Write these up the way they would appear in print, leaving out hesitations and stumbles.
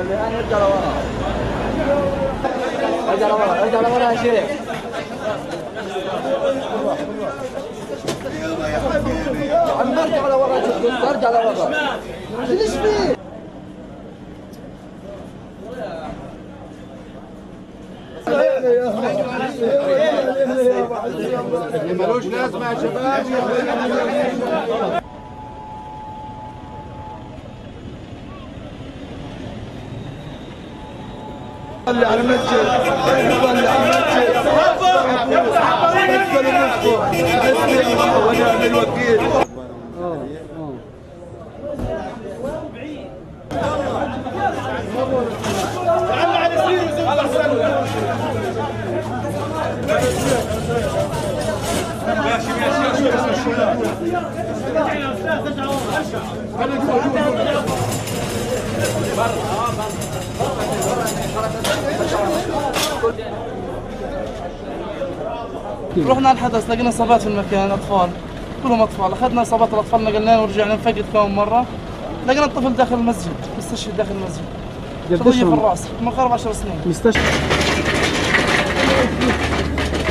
الآن ارجع لورا ارجع لورا ارجع لورا يا شيخ. يا عم ارجع لورا ارجع لورا. ليش فيه؟ اللي ملوش لازمة يا شباب. صلي على المسجد، صلي على المسجد، اتقبلوا نفسكم، اسمعوا ونعم الوكيل. تعالوا على سيرو الله يسلمك. ماشي ماشي ماشي شو لا؟ رجعنا استاذ رجعوا ارجع. برا برا. رحنا الحدث لقينا اصابات في المكان اطفال كلهم اطفال، اخذنا اصابات الاطفال نقلناهم ورجعنا نفقد كم مره، لقينا الطفل داخل المسجد مستشفى داخل المسجد. قديش في الراس؟ من قرب 10 سنين مستشفى.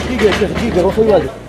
دقيقه يا شيخ دقيقه روح الوالد.